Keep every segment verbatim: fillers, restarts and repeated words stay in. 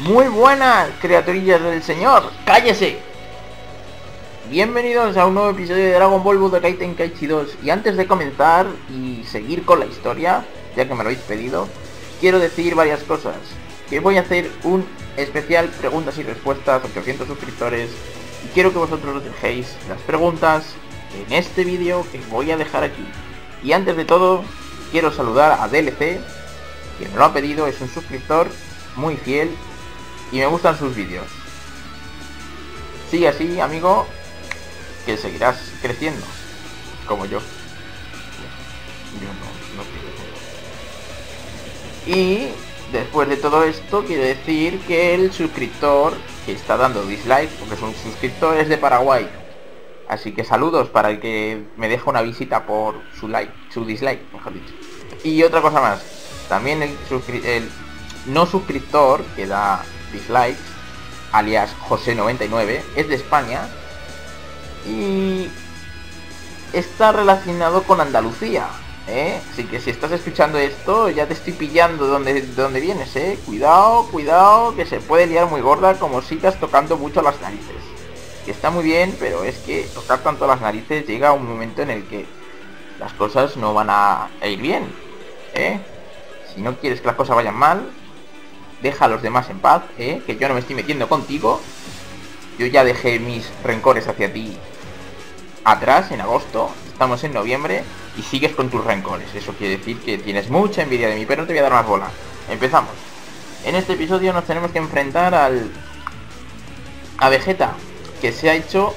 Muy buenas, criaturillas del señor, cállese. Bienvenidos a un nuevo episodio de Dragon Ball Budokai Tenkaichi dos. Y antes de comenzar y seguir con la historia, ya que me lo habéis pedido, quiero decir varias cosas. Que voy a hacer un especial preguntas y respuestas, ochocientos suscriptores, y quiero que vosotros dejéis las preguntas en este vídeo que voy a dejar aquí. Y antes de todo, quiero saludar a D L C, quien me lo ha pedido, es un suscriptor muy fiel y me gustan sus vídeos. Sigue así, amigo, que seguirás creciendo, como yo. Yo no, no quiero. Y después de todo esto, quiero decir que el suscriptor que está dando dislike, porque es un suscriptor, es de Paraguay. Así que saludos para el que me deja una visita por su like, su dislike, mejor dicho. Y otra cosa más, también el, el no suscriptor que da dislikes, alias José noventa y nueve, es de España y está relacionado con Andalucía. ¿Eh? Así que si estás escuchando esto, ya te estoy pillando donde, donde vienes, eh. Cuidado, cuidado, que se puede liar muy gorda como sigas tocando mucho las narices. Que está muy bien, pero es que tocar tanto las narices llega un momento en el que las cosas no van a ir bien, ¿eh? Si no quieres que las cosas vayan mal, deja a los demás en paz, ¿eh? Que yo no me estoy metiendo contigo. Yo ya dejé mis rencores hacia ti atrás en agosto. Estamos en noviembre y sigues con tus rencores. Eso quiere decir que tienes mucha envidia de mí, pero no te voy a dar más bola. Empezamos. En este episodio nos tenemos que enfrentar al... a Vegeta, que se ha hecho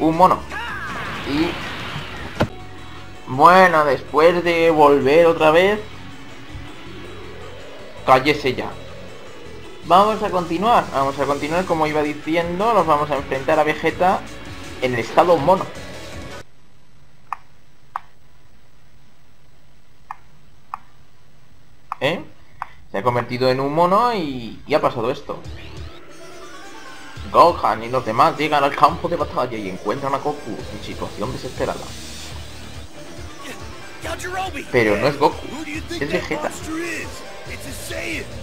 un mono. Y... bueno, después de volver otra vez... cállese ya. Vamos a continuar. Vamos a continuar como iba diciendo. Nos vamos a enfrentar a Vegeta en el estado mono. ¿Eh? Se ha convertido en un mono y, y ha pasado esto. Gohan y los demás llegan al campo de batalla y encuentran a Goku en situación desesperada. Pero no es Goku, es Vegeta.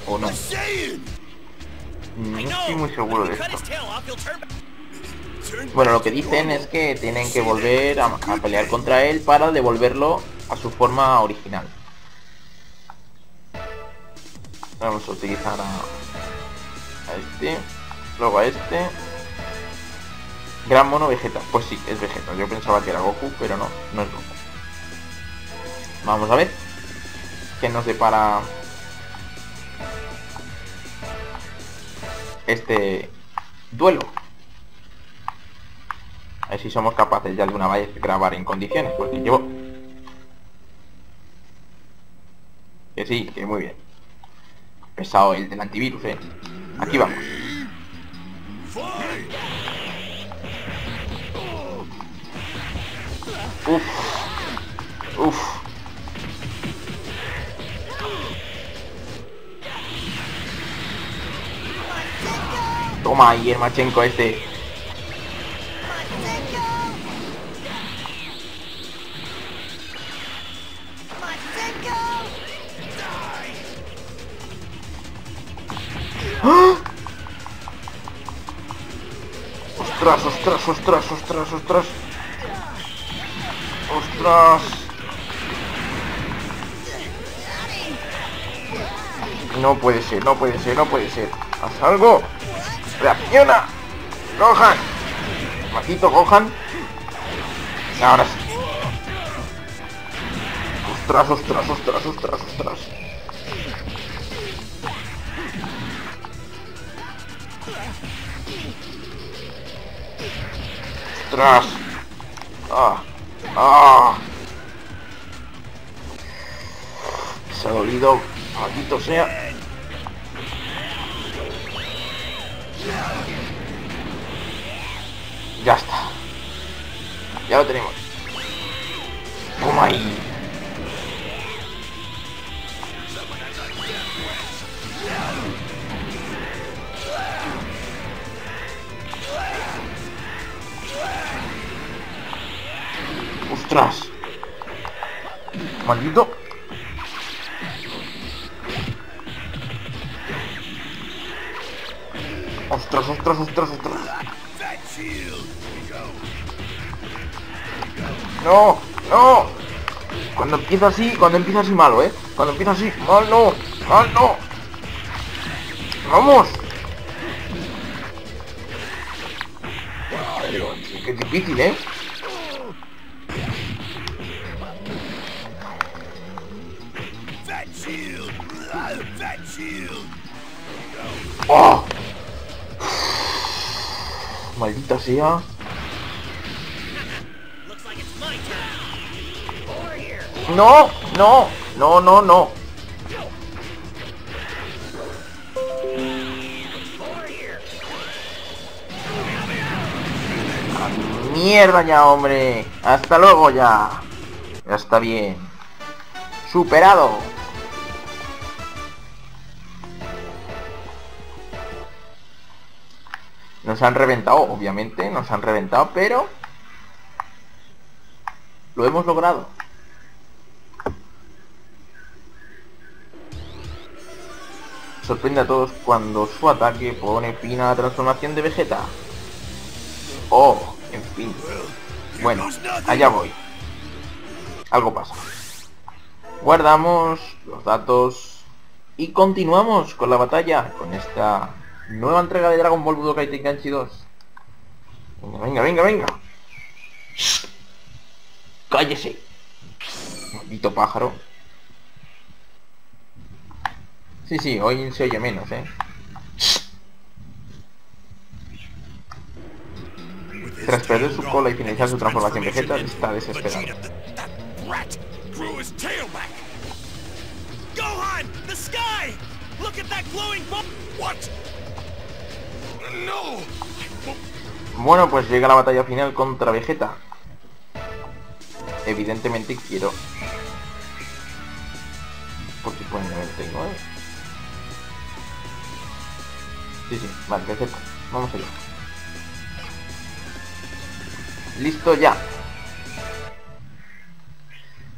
¿O no? No estoy muy seguro de esto. Bueno, lo que dicen es que tienen que volver a, a pelear contra él para devolverlo a su forma original. Vamos a utilizar a, a este, luego a este. Gran mono Vegeta. Pues sí, es Vegeta. Yo pensaba que era Goku, pero no, no es Goku. Vamos a ver qué nos depara este duelo. A ver si somos capaces ya de una vez grabar en condiciones, porque llevo... que sí, que muy bien. Pesado el del antivirus, eh. Aquí vamos. Uf. Uf. Toma ahí el Machenko este. Ostras, ostras, ostras, ostras, ostras. Ostras. No puede ser, no puede ser, no puede ser. Haz algo. Reacciona. Gohan. Matito Gohan. Ahora sí. Ostras, ostras, ostras, ostras, ostras. Ostras. Ah. Ah. Se ha dolido, maldito sea. Ya está. Ya lo tenemos. Toma ahí. ¡Ostras! Maldito. Ostras, ostras, ostras, ostras. No, no. Cuando empieza así, cuando empieza así malo, ¿eh? Cuando empieza así, mal no, mal no. Vamos. Qué difícil, ¿eh? ¡Oh! Maldita sea. No, no, no, no, no. Mierda ya, hombre. Hasta luego ya. Ya está bien. Superado. Nos han reventado, obviamente. Nos han reventado, pero lo hemos logrado. Sorprende a todos cuando su ataque pone fin a la transformación de Vegeta. Oh, en fin. Bueno, allá voy. Algo pasa. Guardamos los datos y continuamos con la batalla, con esta nueva entrega de Dragon Ball Budokai Tenkaichi dos. Venga, venga, venga, venga. Cállese. Maldito pájaro. Sí, sí, hoy se oye menos, ¿eh? Tras perder su cola y finalizar su transformación Vegeta, está desesperado. Gohan, the sky. Look at that glowing ball. What? No. Bueno, pues llega la batalla final contra Vegeta. Evidentemente quiero. Porque pueden haber tengo, ¿eh? Sí, sí, vale, Vegeta. Vamos allá. Listo ya.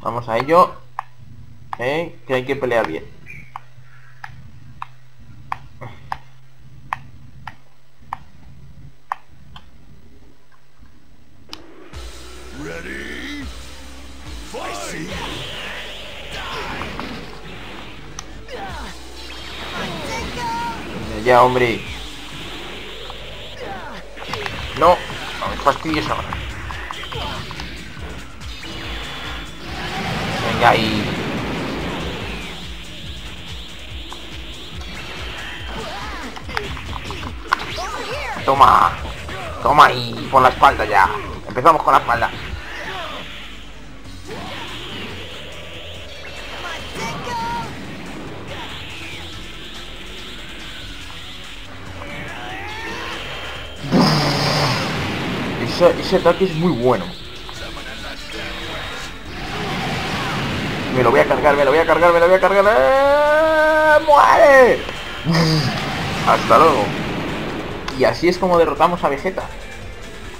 Vamos a ello. ¿Eh? Que hay que pelear bien. Ready. Fight. Ya, hombre. No, no me fastidies ahora. Ahí. Toma, toma ahí, por la espalda ya. Empezamos con la espalda. Ese, ese ataque es muy bueno. Me lo voy a cargar, me lo voy a cargar, me lo voy a cargar. ¡Eh! ¡Muere! Hasta luego. Y así es como derrotamos a Vegeta.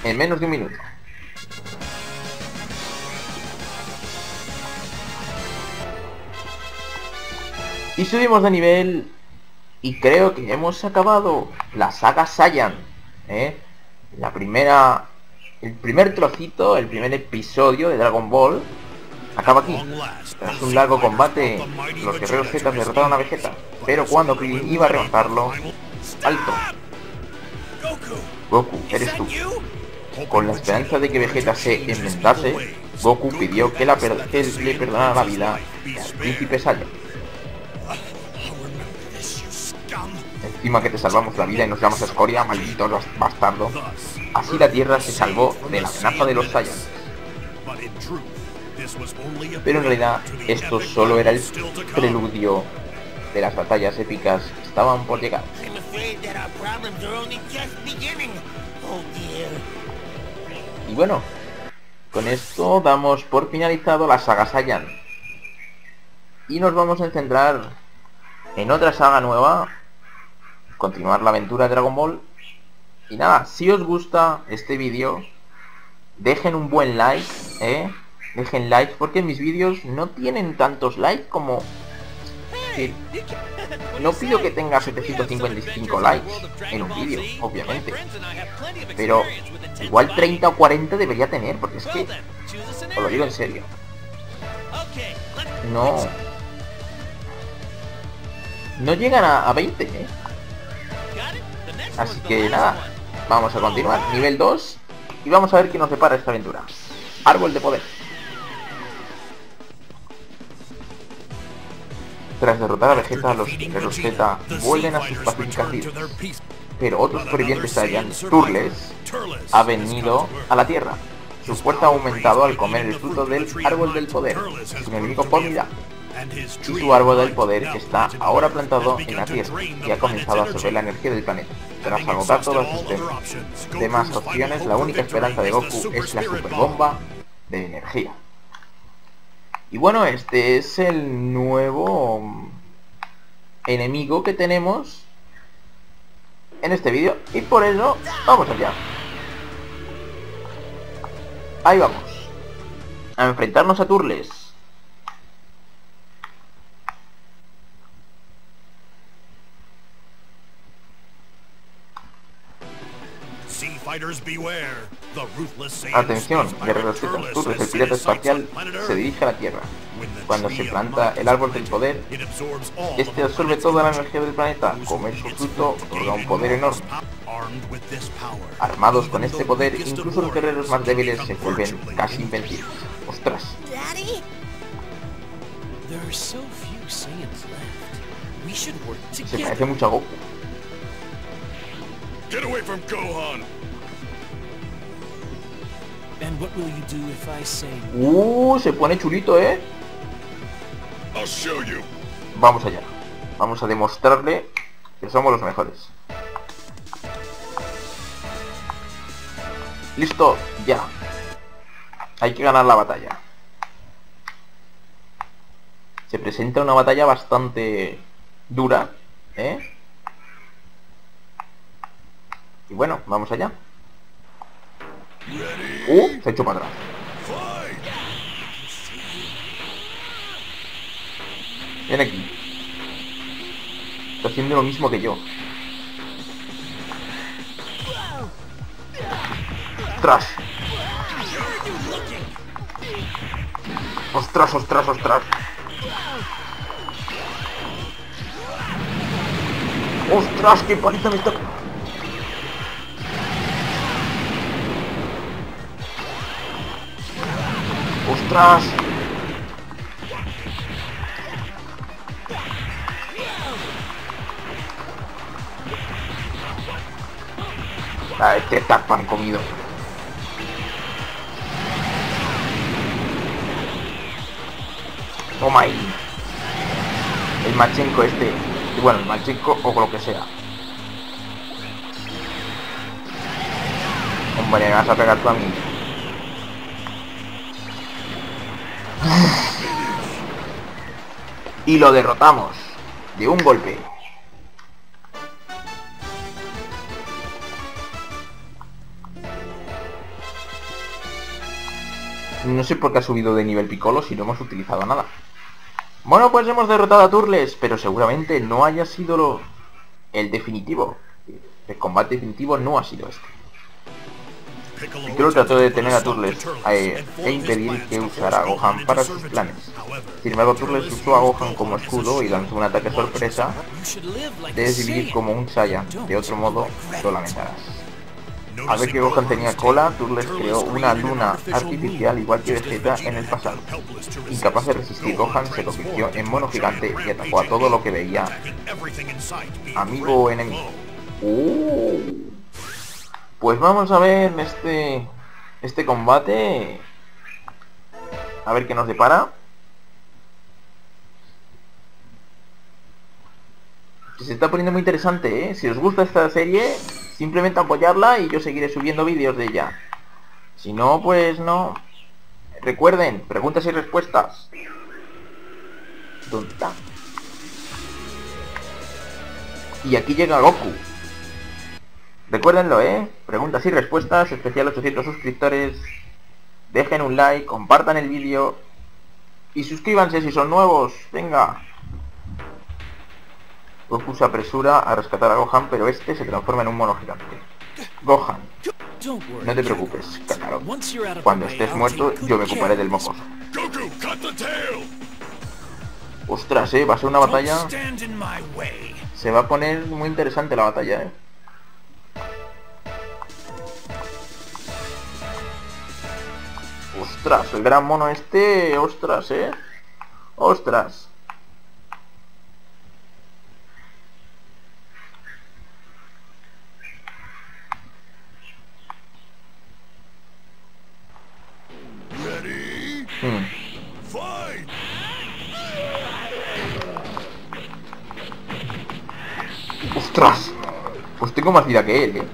En menos de un minuto. Y subimos de nivel. Y creo que hemos acabado la saga Saiyan. ¿Eh? La primera... El primer trocito, el primer episodio de Dragon Ball acaba aquí. Tras un largo combate, los guerreros Z derrotaron a Vegeta, pero cuando Krilin iba a remontarlo... ¡Alto! Goku, eres tú. Con la esperanza de que Vegeta se enmendase, Goku pidió que, la per que le perdonara la vida al príncipe Saiyan. Encima que te salvamos la vida y nos damos escoria, maldito bastardo. Así la Tierra se salvó de la amenaza de los Saiyan. Pero en realidad, esto solo era el preludio de las batallas épicas que estaban por llegar. Y bueno, con esto damos por finalizado la saga Saiyan. Y nos vamos a centrar en otra saga nueva, continuar la aventura de Dragon Ball. Y nada, si os gusta este vídeo, dejen un buen like, ¿eh? dejen likes, porque mis vídeos no tienen tantos likes como... Sí. No pido que tenga setecientos cincuenta y cinco likes en un vídeo, obviamente, pero igual treinta o cuarenta debería tener, porque es que, os lo digo en serio, no, no llegan a, a veinte, ¿eh? Así que nada, vamos a continuar, nivel dos, y vamos a ver qué nos depara esta aventura. Árbol de Poder. Tras derrotar a Vegeta, los guerreros Z vuelven a sus pacíficas vidas, pero otros supervivientes Saiyajin, Turles, ha venido a la Tierra. Su fuerza ha aumentado al comer el fruto del Árbol del Poder, su enemigo formidable. Y su Árbol del Poder está ahora plantado en la Tierra y ha comenzado a absorber la energía del planeta. Tras agotar todas sus demás opciones, la única esperanza de Goku es la superbomba de energía. Y bueno, este es el nuevo enemigo que tenemos en este vídeo. Y por eso, vamos allá. Ahí vamos. A enfrentarnos a Turles. Atención, guerreros Z, Turles, el pirata espacial, se dirige a la Tierra. Cuando se planta el Árbol del Poder, este absorbe toda la energía del planeta, comer su fruto otorga un poder enorme. Armados con este poder, incluso los guerreros más débiles se vuelven casi invencibles. ¡Ostras! Se parece mucho a Goku. Get away from Gohan. And what will you do if I say... Uh, se pone chulito, ¿eh? I'll show you. Vamos allá. Vamos a demostrarle que somos los mejores. Listo, ya. Hay que ganar la batalla. Se presenta una batalla bastante dura, ¿eh? Y bueno, vamos allá. Uh, se echó para atrás. Ven aquí. Está haciendo lo mismo que yo. ¡Ostras! ¡Ostras, ostras, ostras! ¡Ostras, qué paliza me está... ¡Ostras! Ah, este está pan comido. Toma ahí. El machenco este. Y bueno, el machenco o lo que sea. Hombre, me vas a pegar tú a mí. Y lo derrotamos de un golpe. No sé por qué ha subido de nivel Piccolo si no hemos utilizado nada. Bueno, pues hemos derrotado a Turles, pero seguramente no haya sido lo... el definitivo. El combate definitivo no ha sido este. Piccolo trató de detener a Turles eh, e impedir que usara a Gohan para sus planes. Sin embargo, Turles usó a Gohan como escudo y lanzó un ataque sorpresa de vivir como un Saiyan. De otro modo, lo lamentarás. Al ver que Gohan tenía cola, Turles creó una luna artificial igual que Vegeta en el pasado. Incapaz de resistir, Gohan se convirtió en mono gigante y atacó a todo lo que veía, amigo o enemigo. Uh. Pues vamos a ver este este combate, a ver qué nos depara. Se está poniendo muy interesante, ¿eh? Si os gusta esta serie, simplemente apoyarla y yo seguiré subiendo vídeos de ella. Si no, pues no. Recuerden, preguntas y respuestas. ¿Dónde está? Y aquí llega Goku. Recuérdenlo, ¿eh? Preguntas y respuestas, especial ochocientos suscriptores. dejen un like, compartan el vídeo y suscríbanse si son nuevos. Venga. Goku se apresura a rescatar a Gohan, pero este se transforma en un mono gigante. Gohan, no te preocupes, Kakarot. Cuando estés muerto, yo me ocuparé del mocoso. Ostras, eh, va a ser una batalla. Se va a poner muy interesante la batalla, eh. Ostras, el gran mono este, ostras, eh. Ostras. Hmm. ¡Ostras! Pues tengo más vida que él, eh.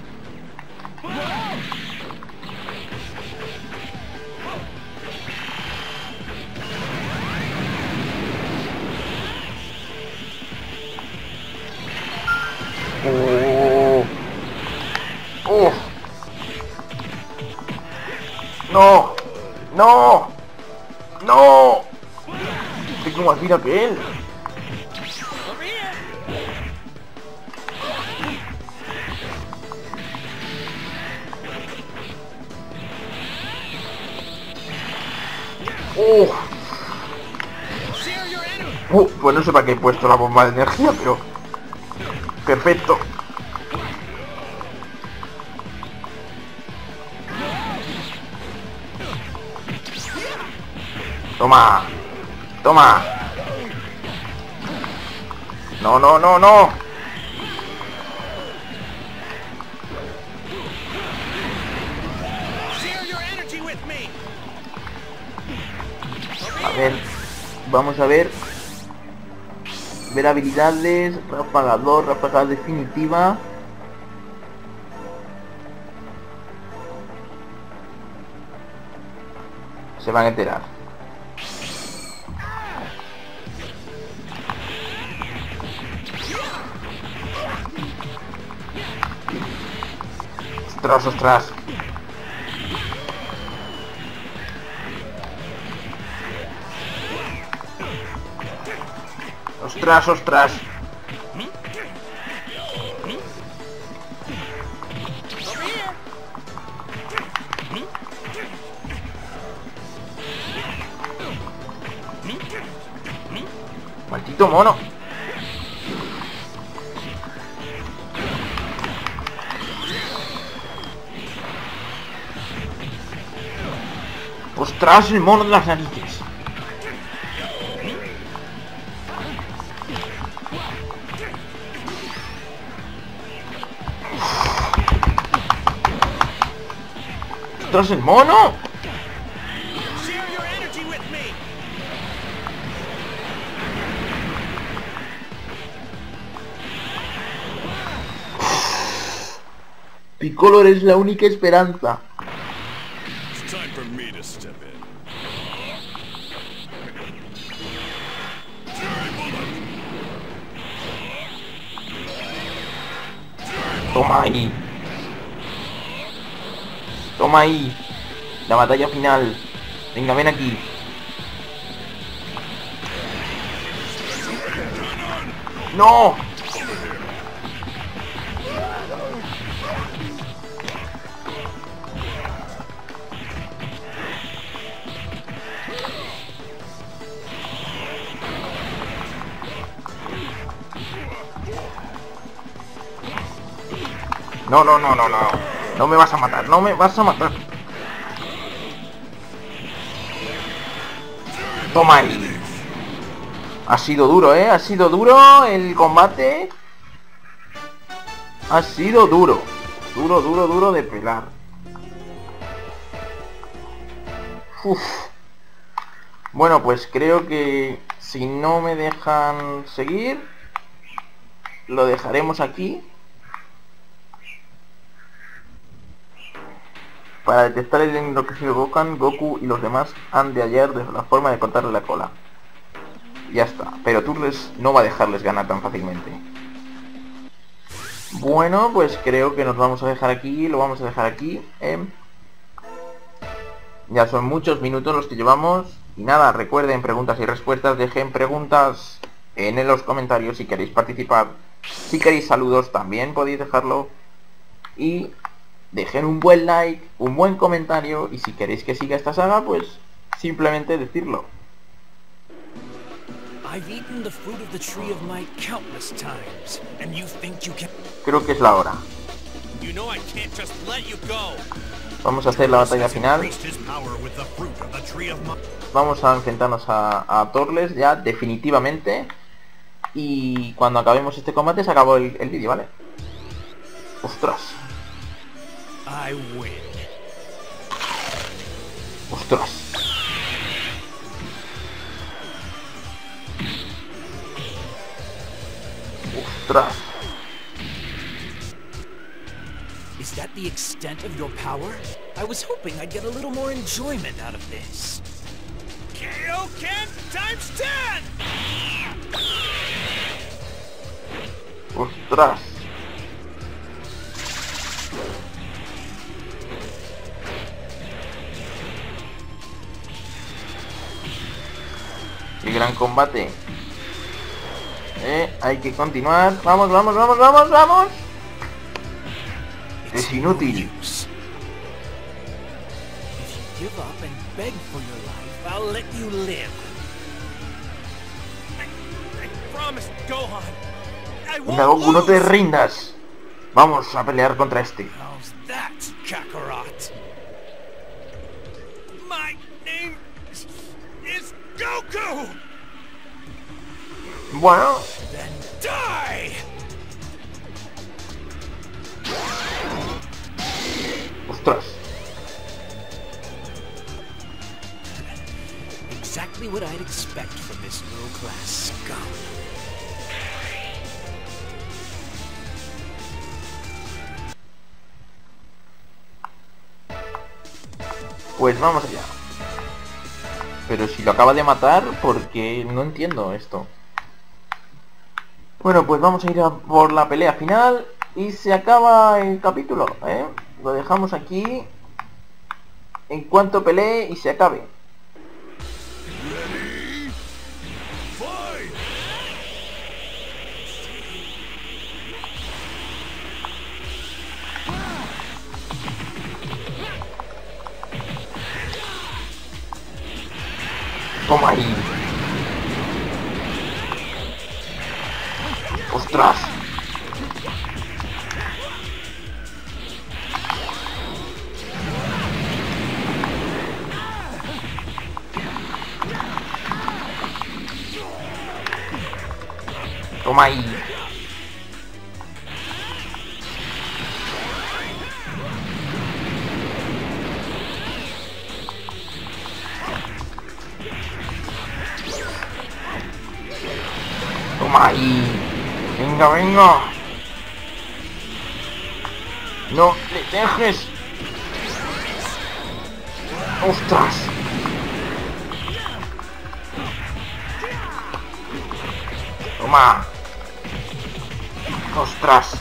Oh. Oh. No. No. ¡No! Tengo más vida que él. ¡Oh! Uh, pues no sé para qué he puesto la bomba de energía, pero... perfecto. Toma, toma. No, no, no, no. A ver, vamos a ver. Ver habilidades, ráfagador, ráfaga definitiva. Se van a enterar. Ostras, ostras. Ostras, ostras. Maldito mono. ¡Ostras, el mono de las narices! ¡Ostras, el mono! Piccolo, eres la única esperanza. Toma ahí. Toma ahí. La batalla final. Venga, ven aquí. No. No, no, no, no, no. No me vas a matar, no me vas a matar. Toma ahí. Ha sido duro, ¿eh? Ha sido duro el combate. Ha sido duro. Duro, duro, duro de pelar. Uf. Bueno, pues creo que si no me dejan seguir, lo dejaremos aquí. Para detectar el enloquecido Gohan, Goku y los demás han de hallar la forma de cortarle la cola. Ya está, pero Turles no va a dejarles ganar tan fácilmente. Bueno, pues creo que nos vamos a dejar aquí, lo vamos a dejar aquí. Eh. Ya son muchos minutos los que llevamos. Y nada, recuerden, preguntas y respuestas. Dejen preguntas en los comentarios si queréis participar. Si queréis saludos también podéis dejarlo. Y dejen un buen like, un buen comentario. Y si queréis que siga esta saga, pues simplemente decirlo. Creo que es la hora. Vamos a hacer la batalla final. Vamos a enfrentarnos a, a Turles ya definitivamente. Y cuando acabemos este combate se acabó el, el vídeo, ¿vale? ¡Ostras! ¡Ostras! ¡Ostras! Is that the extent of your power? I was hoping I'd get a little more enjoyment out of this. K O Ken times ten. Ostras. Qué gran combate. Eh, hay que continuar. Vamos, vamos, vamos, vamos, vamos. Es inútil. Venga, Goku, no te rindas. Vamos a pelear contra este. Bueno. ¡Ostras! Exactly what I'd expect from this low-class scum. Pues vamos allá. Pero si lo acaba de matar, porque no entiendo esto. Bueno, pues vamos a ir a por la pelea final y se acaba el capítulo, ¿eh? Lo dejamos aquí en cuanto pelee y se acabe. Toma ahí. Ostras. Toma ahí. Toma ahí. Venga, venga. No le dejes. Ostras. Toma. Ostras.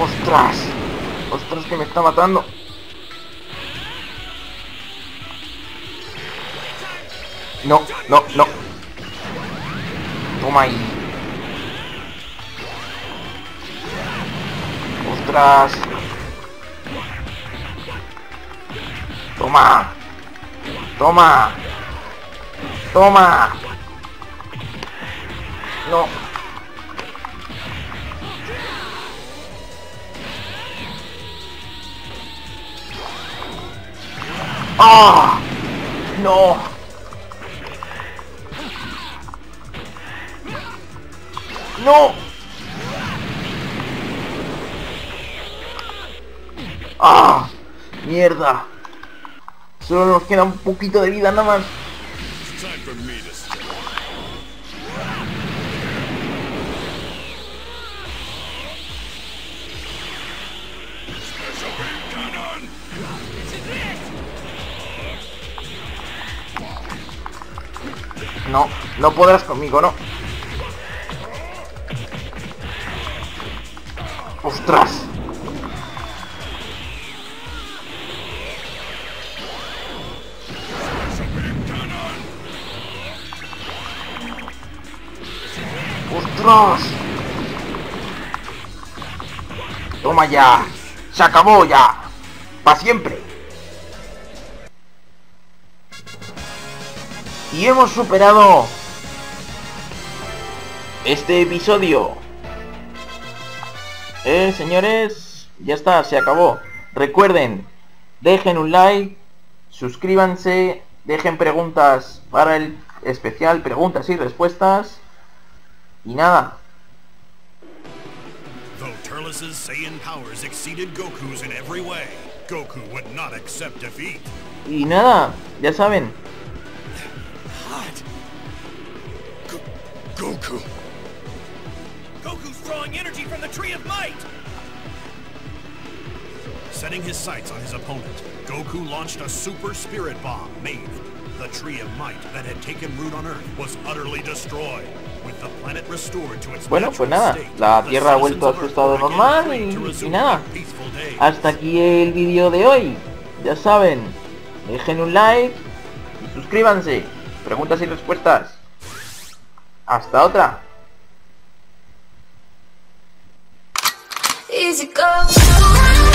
Ostras. Ostras, que me está matando. No, no, no. Toma ahí. Ostras. Toma. Toma. Toma. No. ¡Ah! ¡No! ¡No! ¡Ah! ¡Mierda! Solo nos queda un poquito de vida nada más. No, no podrás conmigo, no. ¡Ostras! ¡Vámonos! ¡Toma ya! ¡Se acabó ya! ¡Para siempre! Y hemos superado este episodio. Eh, señores, ya está, se acabó. Recuerden, dejen un like, suscríbanse, dejen preguntas para el especial, preguntas y respuestas. Y nada. Though Turles' Saiyan powers exceeded Goku's in every way, Goku would not accept defeat. Y nada, ya saben. Goku. Goku's drawing energy from the Tree of Might! Setting his sights on his opponent, Goku launched a super spirit bomb made. The Tree of Might that had taken root on Earth was utterly destroyed, with the planet restored to its natural state. Bueno, pues nada, la Tierra ha vuelto a su estado normal y, y nada. Hasta aquí el vídeo de hoy. Ya saben, dejen un like y suscríbanse. Preguntas y respuestas. Hasta otra. Easy go.